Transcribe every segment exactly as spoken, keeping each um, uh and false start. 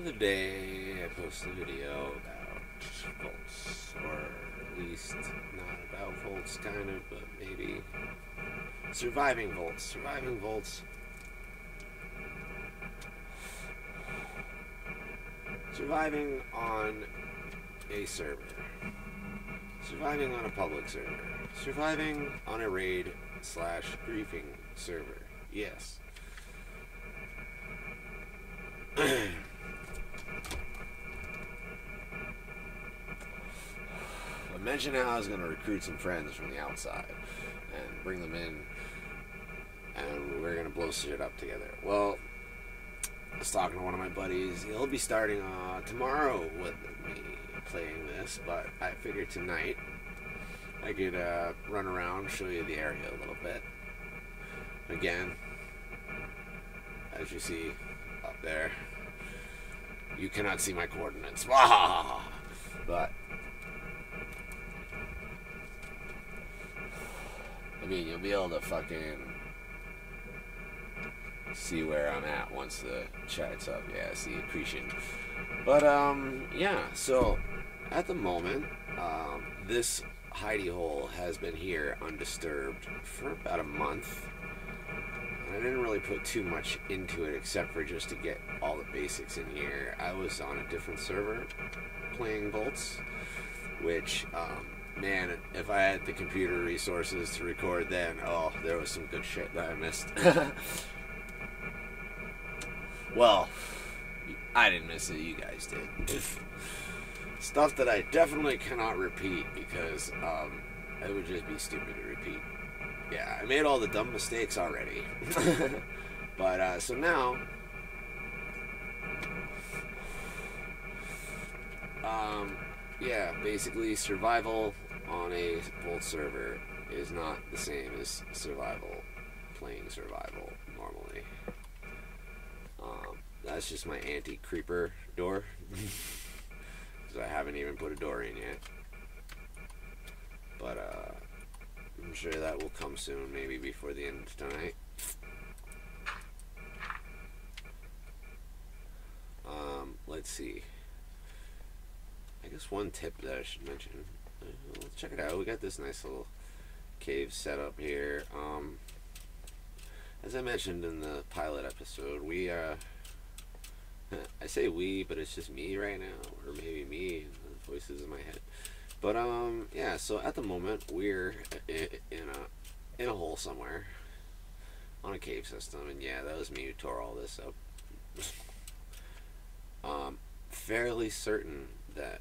other day I posted a video about Voltz, or at least not about Voltz, kind of, but maybe surviving Voltz, surviving Voltz, surviving on a server, surviving on a public server, surviving on a raid slash griefing server. Yes. Imagine how I was going to recruit some friends from the outside and bring them in, and we're going to blow shit up together. Well, I was talking to one of my buddies. He'll be starting uh, tomorrow with me playing this, but I figured tonight I could uh, run around, show you the area a little bit. Again, as you see up there, you cannot see my coordinates, but I mean, you'll be able to fucking see where I'm at once the chat's up. Yeah, see accretion. But um, yeah. So at the moment, um, this hidey hole has been here undisturbed for about a month. I didn't really put too much into it except for just to get all the basics in here. I was on a different server playing Voltz, which, um, man, if I had the computer resources to record then, oh, there was some good shit that I missed. Well, I didn't miss it, you guys did. Stuff that I definitely cannot repeat because um, it would just be stupid to repeat. Yeah, I made all the dumb mistakes already. But, uh, so now, um, yeah, basically survival on a Voltz server is not the same as survival, playing survival normally. Um, that's just my anti-creeper door, because I haven't even put a door in yet. But, uh... I'm sure that will come soon, maybe before the end of tonight. Um, let's see. I guess one tip that I should mention. Uh, let's check it out. We got this nice little cave set up here. Um, as I mentioned in the pilot episode, we, uh... I say we, but it's just me right now. Or maybe me and the voices in my head. But, um, yeah, so at the moment, we're in a, in a hole somewhere on a cave system. And, yeah, that was me who tore all this up. um, fairly certain that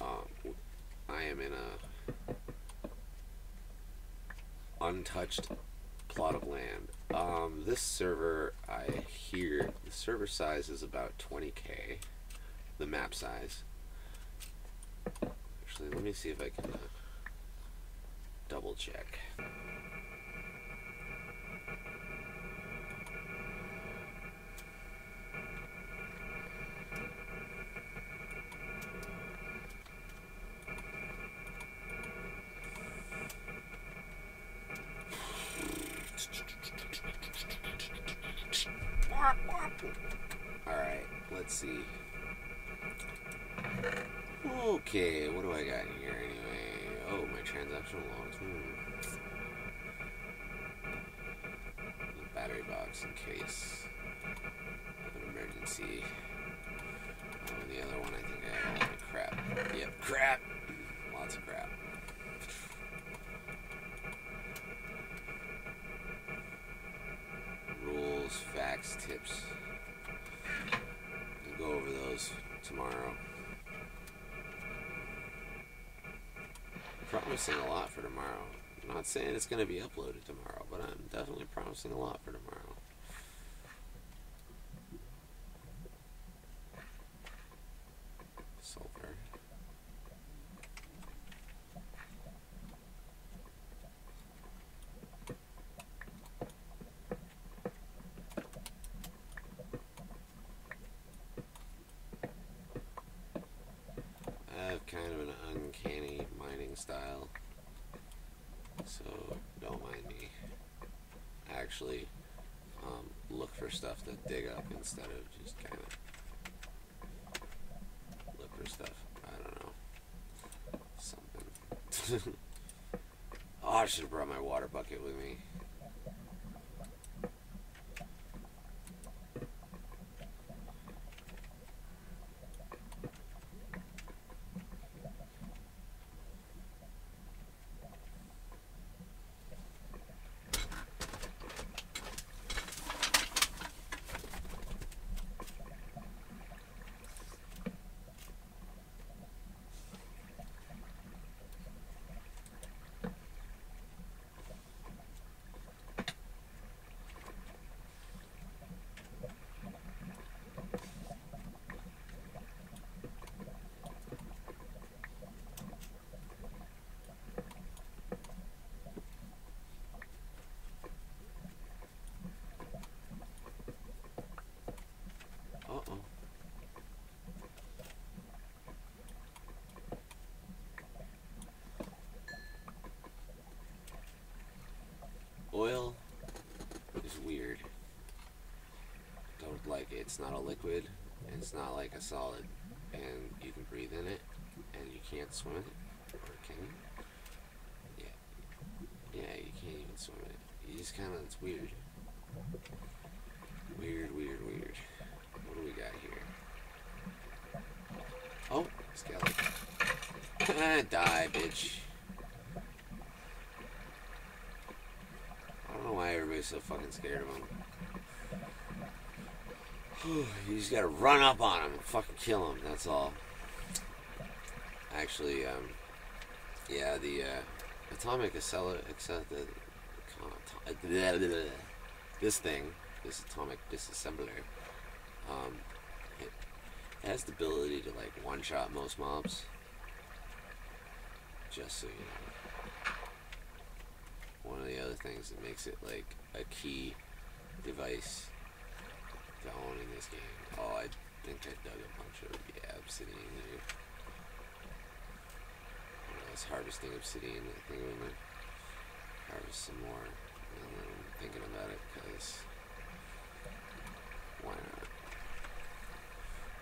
um, I am in a untouched plot of land. Um, this server, I hear, the server size is about twenty K, the map size. Actually, let me see if I can uh, double check. All right, let's see. Okay, what do I got in here anyway? Oh, my transactional logs. Hmm. The battery box in case of an emergency. Oh, and the other one, I think I have a lot of crap. Yep, crap! Lots of crap. Rules, facts, tips. We'll go over those tomorrow. Promising a lot for tomorrow. I'm not saying it's going to be uploaded tomorrow, but I'm definitely promising a lot for tomorrow. Sulfur. I have kind of an uncanny style, so don't mind me. I actually um, look for stuff to dig up instead of just kind of other stuff. I don't know. Something. Oh, I should have brought my water bucket with me. Oil is weird. Don't like it. It's not a liquid, and it's not like a solid, and you can breathe in it, and you can't swim in it. Or can you? Yeah. Yeah, you can't even swim in it. You just kind of, it's weird. Weird, weird, weird. What do we got here? Oh, skeleton. Die, bitch. So fucking scared of him. You just gotta run up on him and fucking kill him. That's all. Actually, um, yeah, the uh, atomic acceler, except the, this thing, this atomic disassembler, um, it has the ability to like one-shot most mobs. Just so you know, one of the other things that makes it like a key device to own in this game. Oh, I think I dug a bunch of yeah, obsidian there. When I was harvesting obsidian, I think we might harvest some more. And then I'm thinking about it because why not?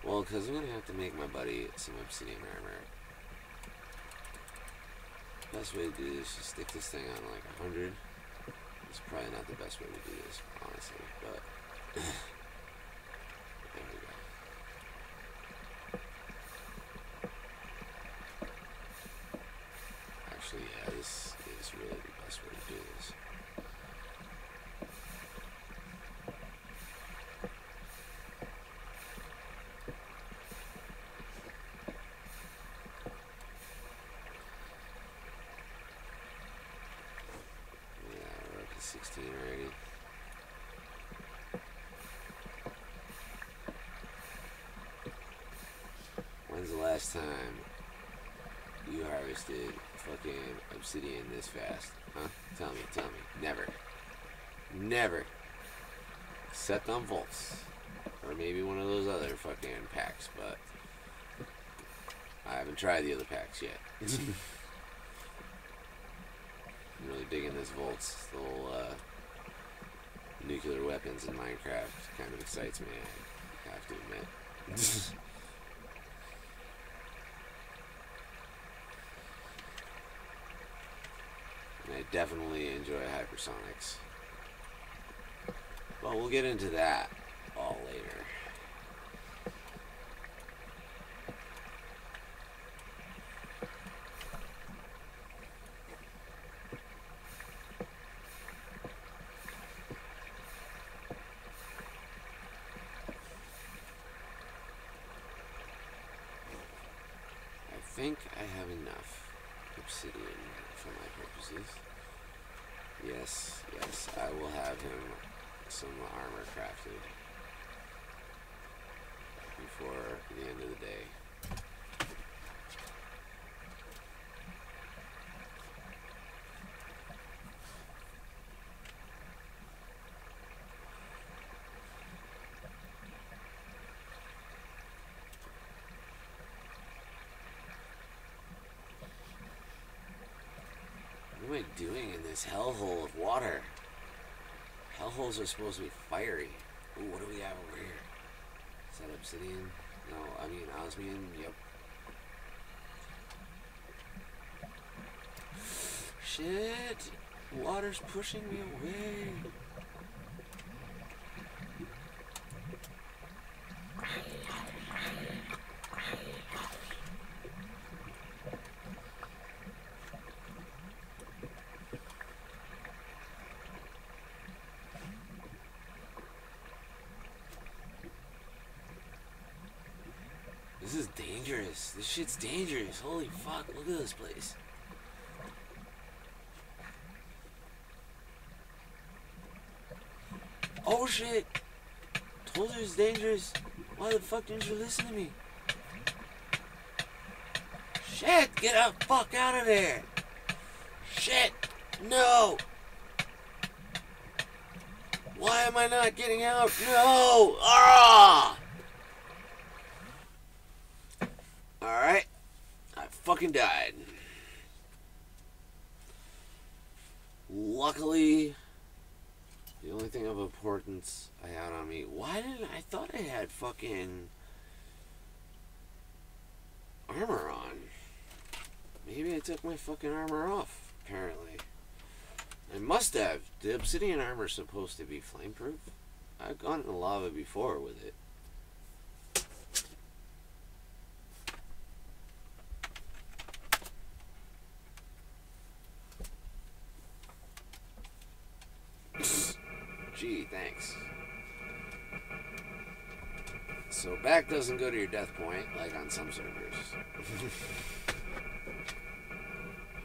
Well, because I'm going to have to make my buddy some obsidian armor. The best way to do this is stick this thing on like a hundred. It's probably not the best way to do this, honestly, but there we go. Actually, yeah, this is really the best way to do this. sixteen already. When's the last time you harvested fucking obsidian this fast? Huh? Tell me, tell me. Never. Never. Except on Voltz. Or maybe one of those other fucking packs, but I haven't tried the other packs yet. I'm really digging this Voltz, the whole uh, nuclear weapons in Minecraft kind of excites me, I have to admit. And I definitely enjoy hypersonics. Well, we'll get into that all later. I think I have enough obsidian for my purposes. Yes, yes, I will have him some armor crafted before the end of the day. What am I doing in this hellhole of water? Hellholes are supposed to be fiery. Ooh, what do we have over here? Is that obsidian? No, I mean osmium. Yep. Shit. Water's pushing me away. This is dangerous. This shit's dangerous. Holy fuck, look at this place. Oh shit! Told you it's dangerous. Why the fuck didn't you listen to me? Shit! Get the fuck out of there! Shit! No! Why am I not getting out? No! Ah! Alright. I fucking died. Luckily, the only thing of importance I had on me. Why didn't I thought I had fucking armor on? Maybe I took my fucking armor off, apparently. I must have. The obsidian armor is supposed to be flameproof. I've gone in the lava before with it. Gee, thanks. So back doesn't go to your death point, like on some servers.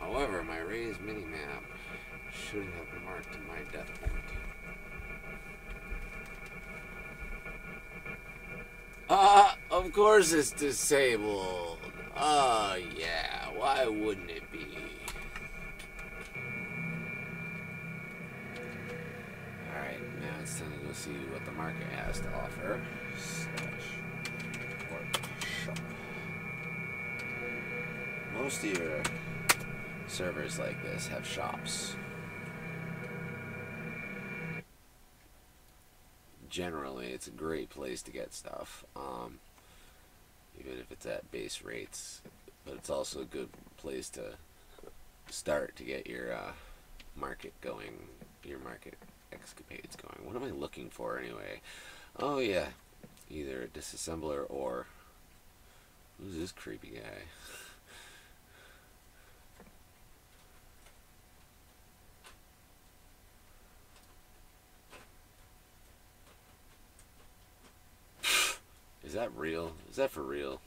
However, my raised mini-map should have been marked to my death point. Ah, uh, of course it's disabled. Oh, yeah, why wouldn't it be? It's time to go see what the market has to offer. Slash workshop. Most of your servers like this have shops. Generally, it's a great place to get stuff, um, even if it's at base rates. But it's also a good place to start to get your uh, market going, your market. Escapades going. What am I looking for anyway? Oh yeah, either a disassembler or who's this creepy guy? Is that real? Is that for real?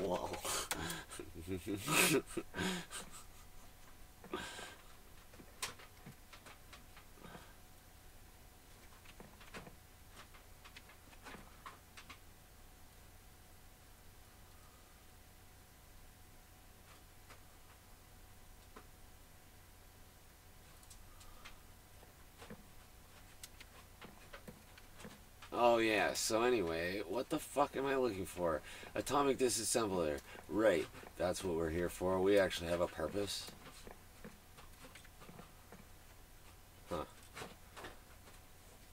Whoa. Oh yeah, so anyway, what the fuck am I looking for? Atomic Disassembler. Right, that's what we're here for. We actually have a purpose. Huh.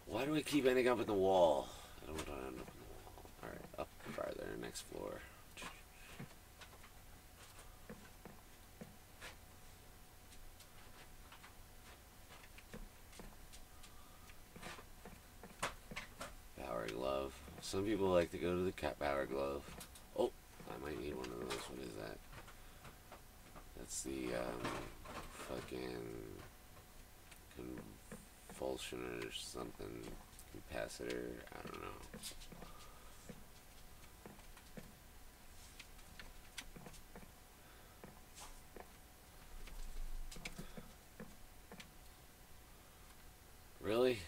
Why do we keep ending up in the wall? I don't want to end up in the wall. Alright, up farther, next floor. Some people like to go to the cat power glove. Oh, I might need one of those. What is that? That's the um, fucking convulsion or something. Capacitor. I don't know. Really?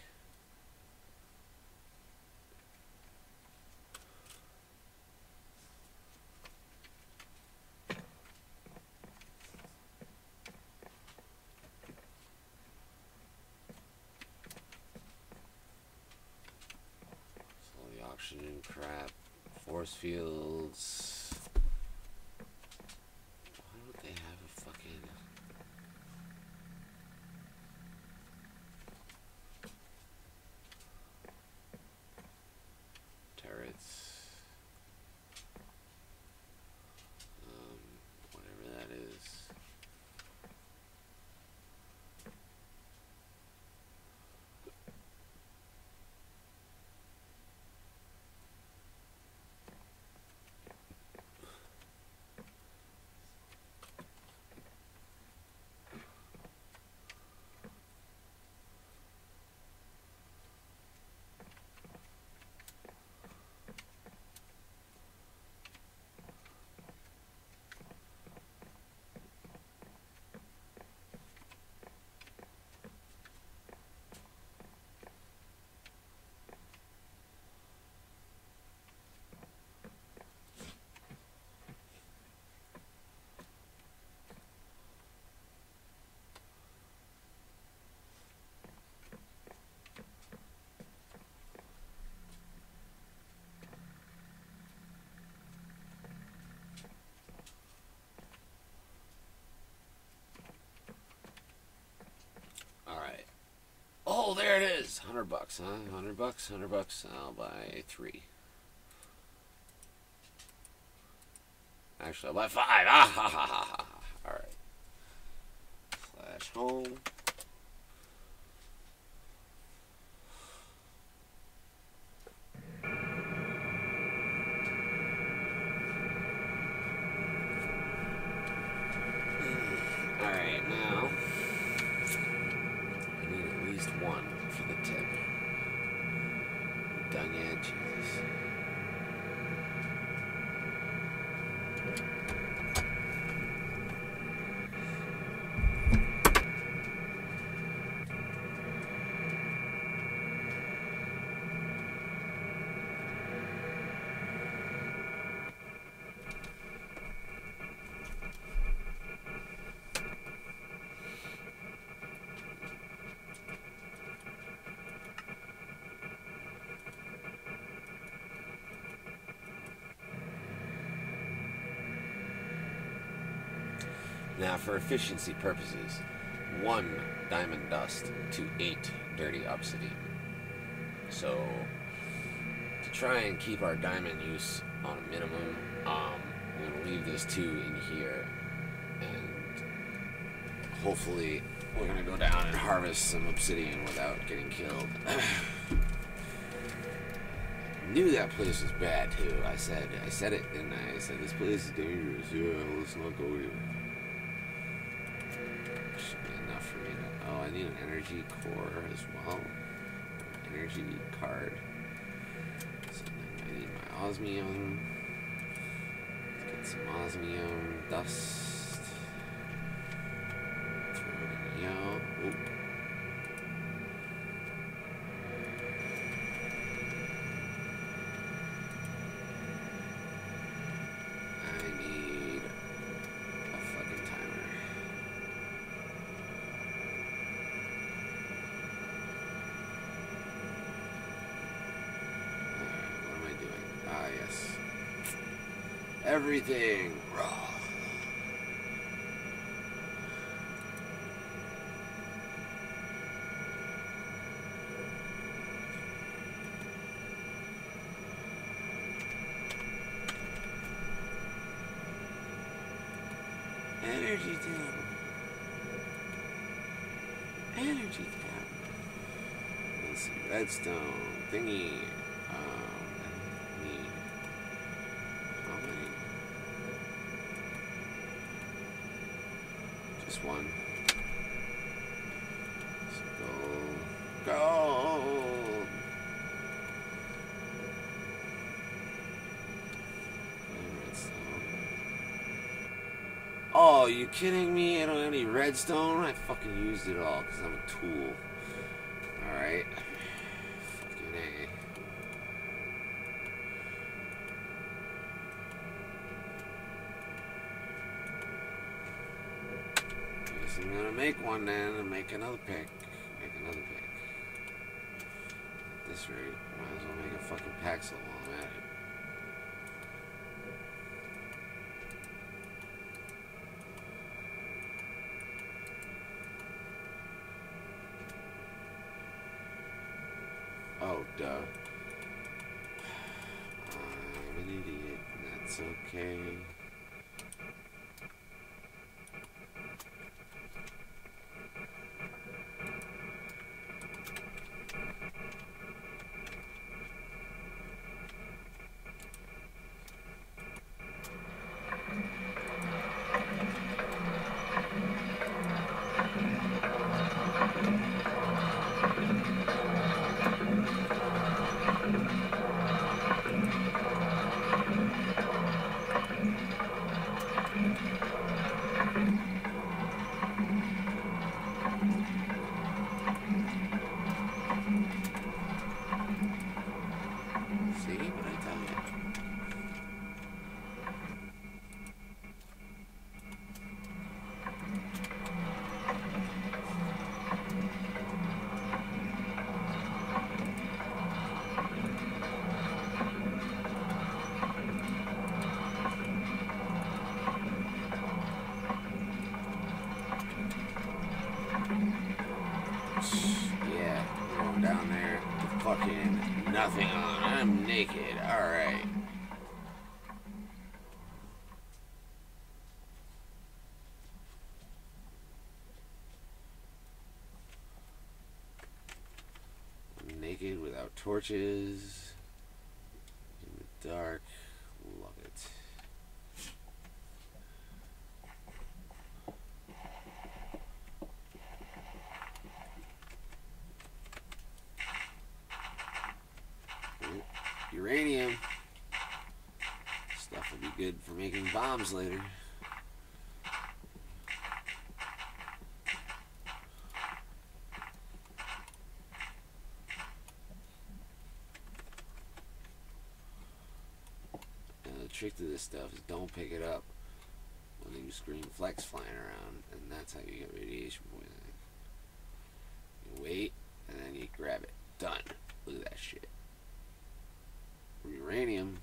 Oxygen crap, force fields. Why don't they have a fucking one hundred bucks, huh? one hundred bucks, one hundred bucks. I'll buy three. Actually, I'll buy five. Ah, ha, ha, ha, ha. All right. Slash home. Now, for efficiency purposes, one diamond dust to eight dirty obsidian. So, to try and keep our diamond use on a minimum, um, I'm going to leave those two in here. And hopefully, we're going to go down and harvest some obsidian without getting killed. Knew that place was bad, too. I said, I said it, didn't I? I said, this place is dangerous. Yeah, let's not go here. For me to, oh, I need an energy core as well. Energy card. So I need my osmium. Let's get some osmium dust. Throw it in out. Oop. Everything raw. Energy down. Energy down. Let's see, redstone thingy. One. Gold. Gold. Redstone. Oh, are you kidding me? I don't have any redstone? I fucking used it all because I'm a tool. Alright. Fucking A. I'm gonna make one then and make another pick. Make another pick. At this rate, might as well make a fucking pixel while I'm at it. Oh, duh. I'm an idiot. That's okay. Thank you. nothing on. I'm naked. Alright. Naked without torches. In the dark. Love it. Uranium. Stuff will be good for making bombs later. And the trick to this stuff is don't pick it up when you scream flex flying around, and that's how you get radiation poisoning. You wait, and then you grab it. Done. Look at that shit. Uranium.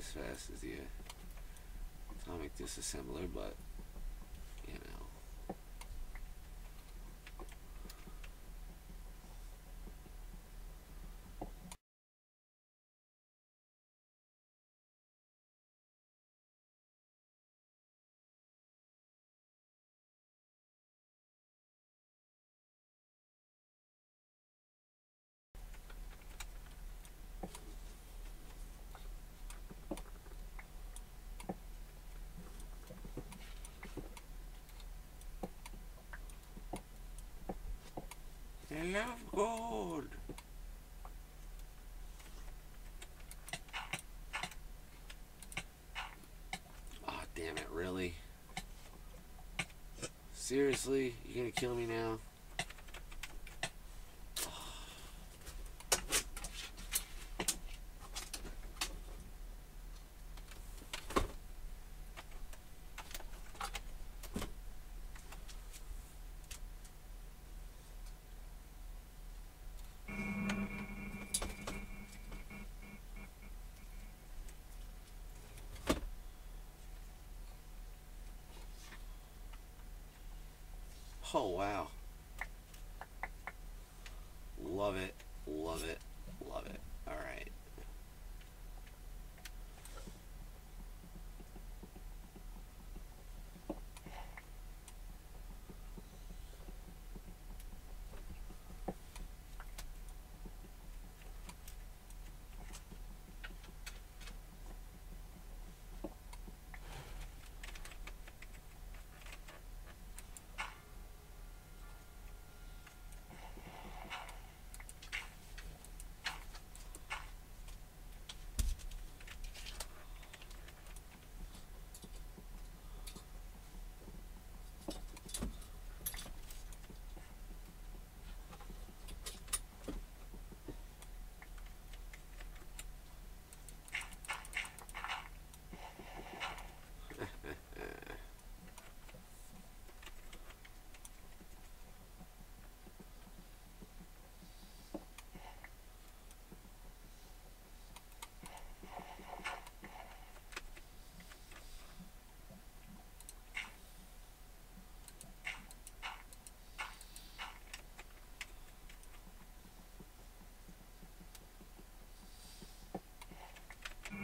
As fast as the uh, Atomic Disassembler, but you know. I love gold. Oh, damn it, really? Seriously? You gonna kill me now? Oh, wow. Love it, love it, love it. All right.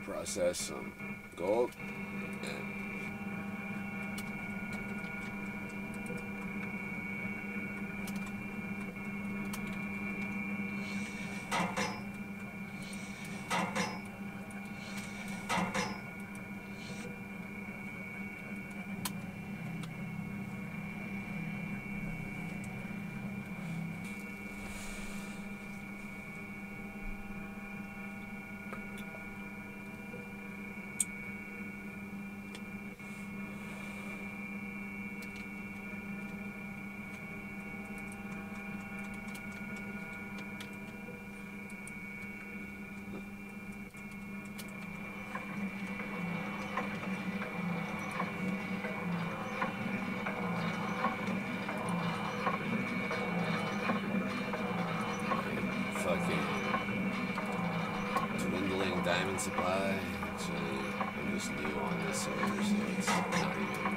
Process some gold. think dwindling diamond supply. Actually, I'm just new on this server, so it's not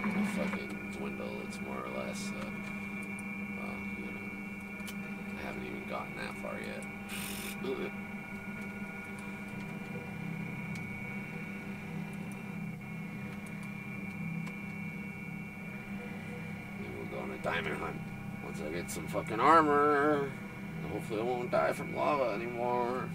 even a fucking dwindle. It's more or less, uh, well, you know, I haven't even gotten that far yet. Ugh. Diamond hunt. Once I get some fucking armor, hopefully I won't die from lava anymore.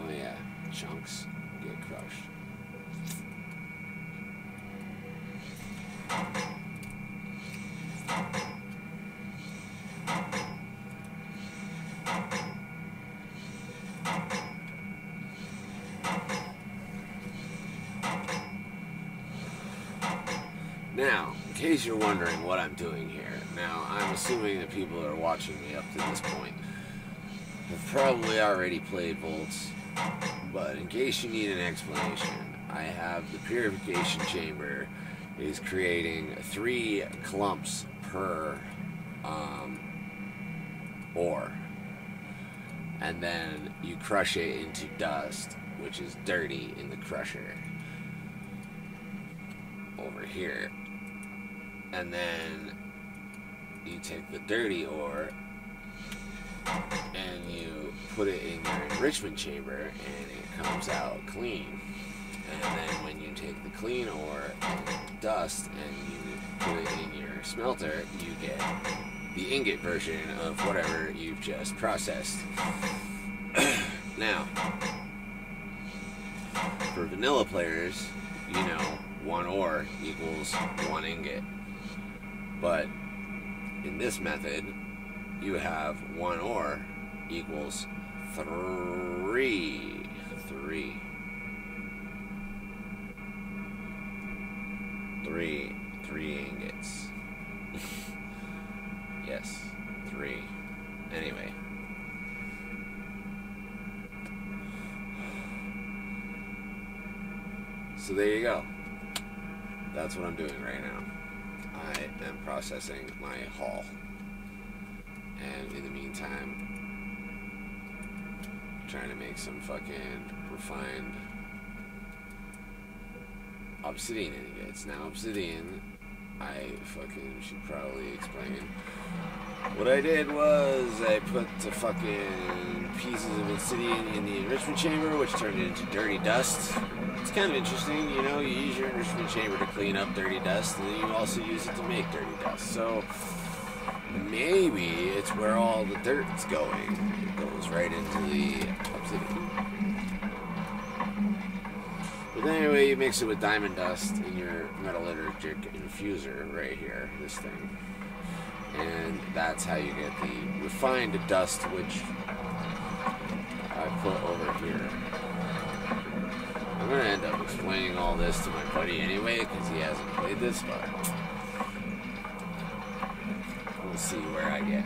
Oh yeah, chunks get crushed. Now, in case you're wondering what I'm doing here, now I'm assuming that people that are watching me up to this point have probably already played Voltz, but in case you need an explanation, I have the purification chamber is creating three clumps per um, ore, and then you crush it into dust, which is dirty in the crusher over here. And then you take the dirty ore and you put it in your enrichment chamber and it comes out clean. And then when you take the clean ore and dust and you put it in your smelter, you get the ingot version of whatever you've just processed. Now, for vanilla players, you know, one ore equals one ingot. But in this method, you have one ore equals three. Three. Three. Three ingots. Yes, three. Anyway. So there you go. That's what I'm doing right now. I am processing my haul. And in the meantime, I'm trying to make some fucking refined obsidian ingots. Now, obsidian, I fucking should probably explain. What I did was I put the fucking pieces of obsidian in the enrichment chamber, which turned it into dirty dust. It's kind of interesting, you know, you use your enrichment chamber to clean up dirty dust, and then you also use it to make dirty dust. So, maybe it's where all the dirt's going. It goes right into the obsidian. But anyway, you mix it with diamond dust in your metallurgic infuser right here, this thing. And that's how you get the refined dust, which I put over here. I'm going to end up explaining all this to my buddy anyway, because he hasn't played this, but we'll see where I get.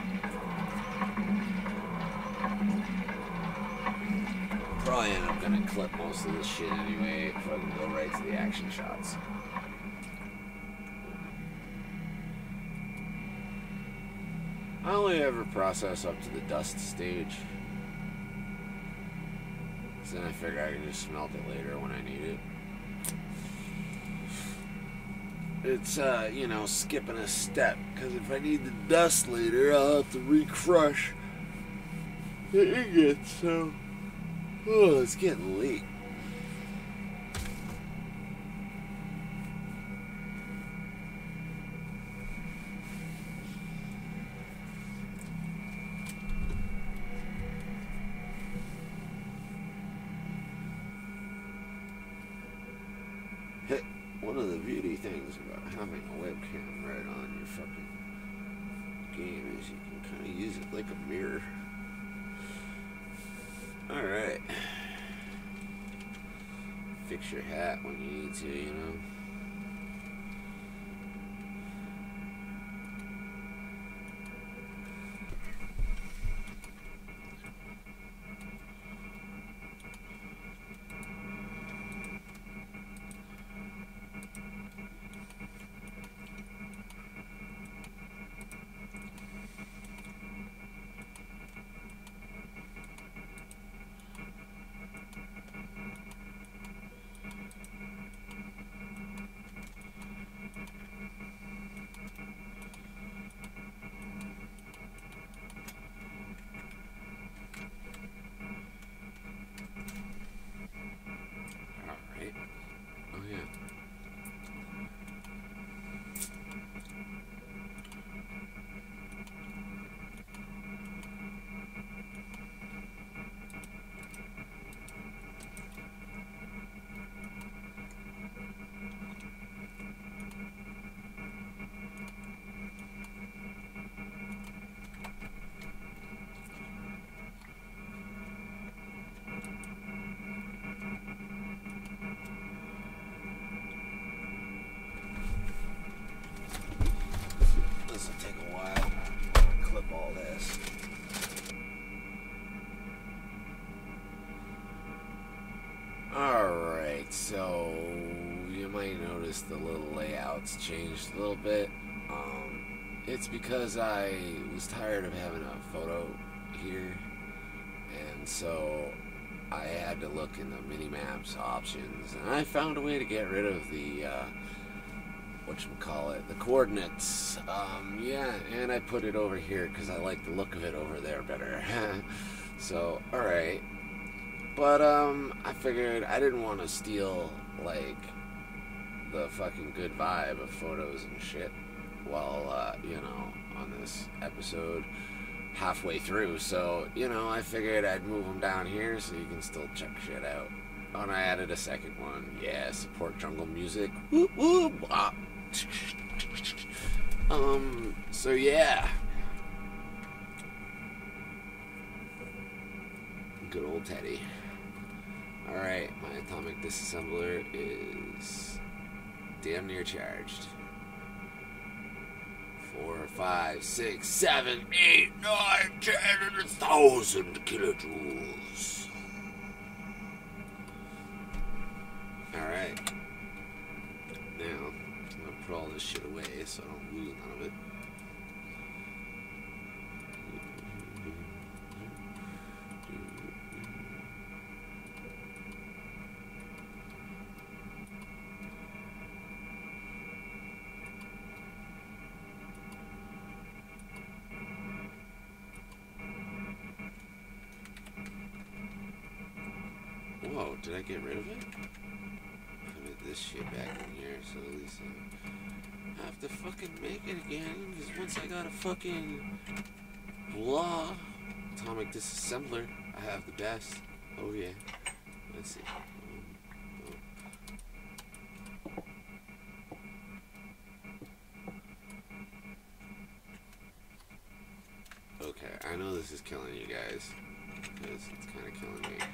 Probably end up going to clip most of this shit anyway, if I can go right to the action shots. I only ever process up to the dust stage. Then I figure I can just smelt it later when I need it. It's, uh, you know, skipping a step. Because if I need the dust later, I'll have to re-crush the ingots. So, oh, it's getting late. One of the beauty things about having a webcam right on your fucking game is you can kind of use it like a mirror. Alright. Fix your hat when you need to, you know. may notice the little layouts changed a little bit. Um, it's because I was tired of having a photo here, and so I had to look in the mini-maps options, and I found a way to get rid of the, uh, whatchamacallit, the coordinates. Um, yeah, and I put it over here because I like the look of it over there better. So, alright. But, um, I figured I didn't want to steal, like, the fucking good vibe of photos and shit while, uh, you know, on this episode halfway through. So, you know, I figured I'd move them down here so you can still check shit out. Oh, and I added a second one. Yeah, support jungle music. Whoop, whoop. Ah. Um, so yeah. Good old Teddy. Alright, my Atomic Disassembler is damn near charged. Four, five, six, seven, eight, nine, ten, and a thousand kilojoules. Alright. Now, I'm gonna put all this shit away so I don't lose none of it. Whoa, did I get rid of it? Put this shit back in here, so at least I have to fucking make it again, because once I got a fucking blah Atomic Disassembler, I have the best. Oh yeah. Let's see. Okay, I know this is killing you guys, because it's kind of killing me.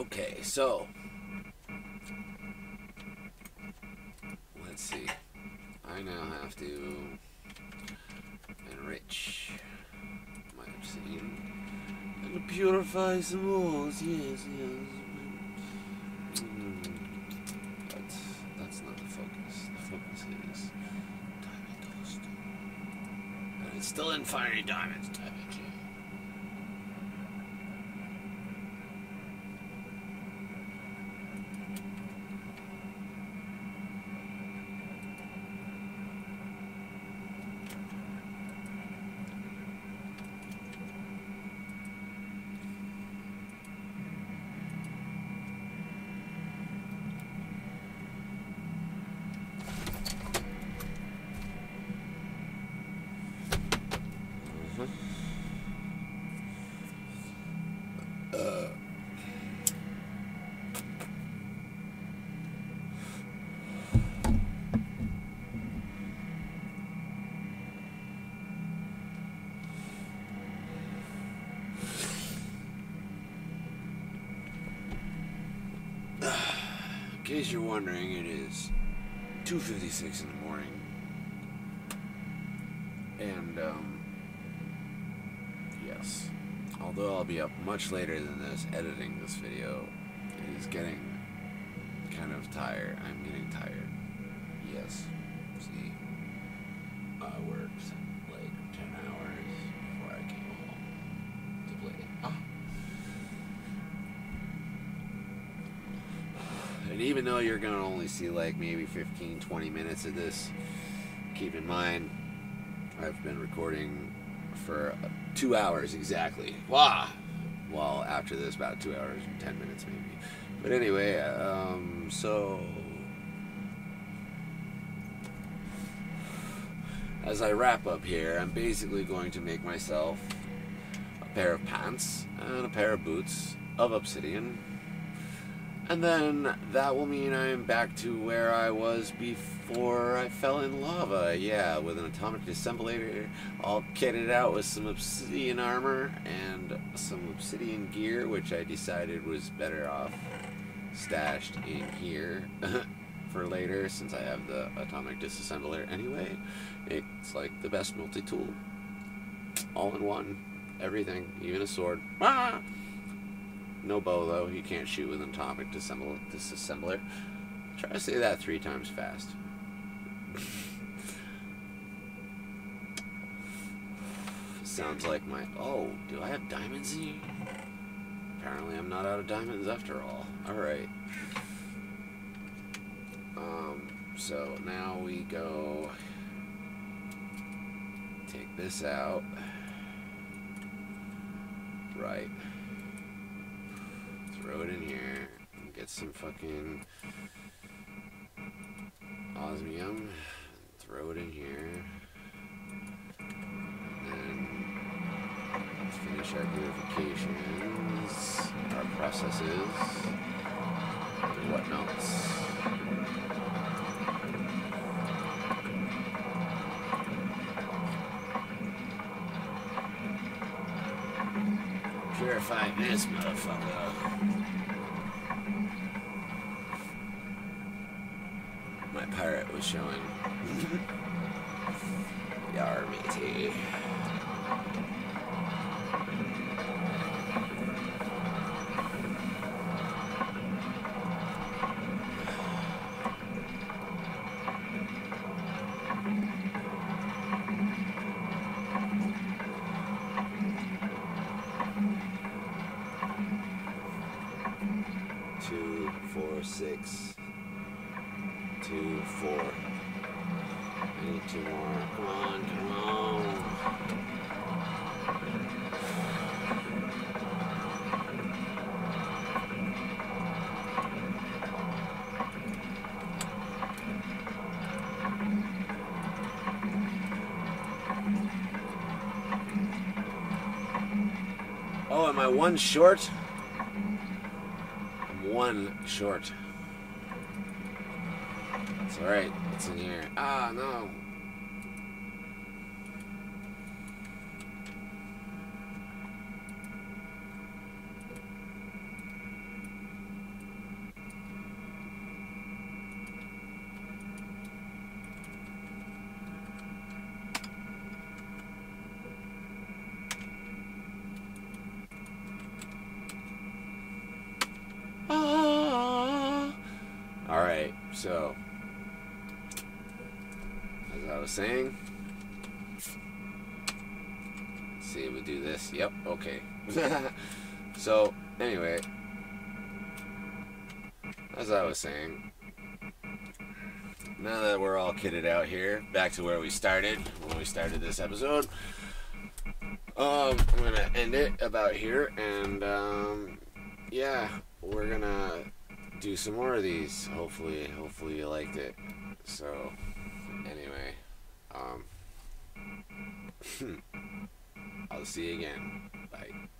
Okay, so let's see. I now have to enrich my obsidian and purify some walls. Yes, yes. But that's not the focus. The focus is diamond dust, and it's still in fiery diamonds. Diamond. In case you're wondering, it is two fifty-six in the morning, and um, yes, although I'll be up much later than this editing this video, it is getting kind of tired. I'm getting tired. Yes, see, I worked like ten hours before I came home to play. Ah. And even though you're going to only see like maybe fifteen to twenty minutes of this, keep in mind I've been recording for two hours exactly. Wow! Well, after this, about two hours and ten minutes maybe. But anyway, um, so as I wrap up here, I'm basically going to make myself a pair of pants and a pair of boots of obsidian. And then that will mean I am back to where I was before I fell in lava. Yeah, with an atomic disassembler, all kitted out with some obsidian armor and some obsidian gear, which I decided was better off stashed in here for later, since I have the atomic disassembler anyway. It's like the best multi-tool. All in one. Everything. Even a sword. Ah! No bow, though. You can't shoot with an atomic disassembler. Try to say that three times fast. Sounds like my... Oh, do I have diamonds in you? Apparently I'm not out of diamonds after all. Alright. Um, so now we go... take this out. Right. Throw it in here and get some fucking osmium. Throw it in here. And then finish our purifications, our processes, and whatnots. Purify this motherfucker. My pirate was showing. Yar, matey. Two, four, six. Two, four. I need two more. Come on, come on. Oh, am I one short? I'm one short. Alright, it's in here. Ah, no. So, as I was saying, let's see if we do this. Yep, okay. So, anyway, as I was saying, now that we're all kitted out here, back to where we started, when we started this episode, um, I'm going to end it about here, and, um, yeah, we're going to do some more of these. Hopefully, hopefully you liked it. So, anyway, um, I'll see you again. Bye.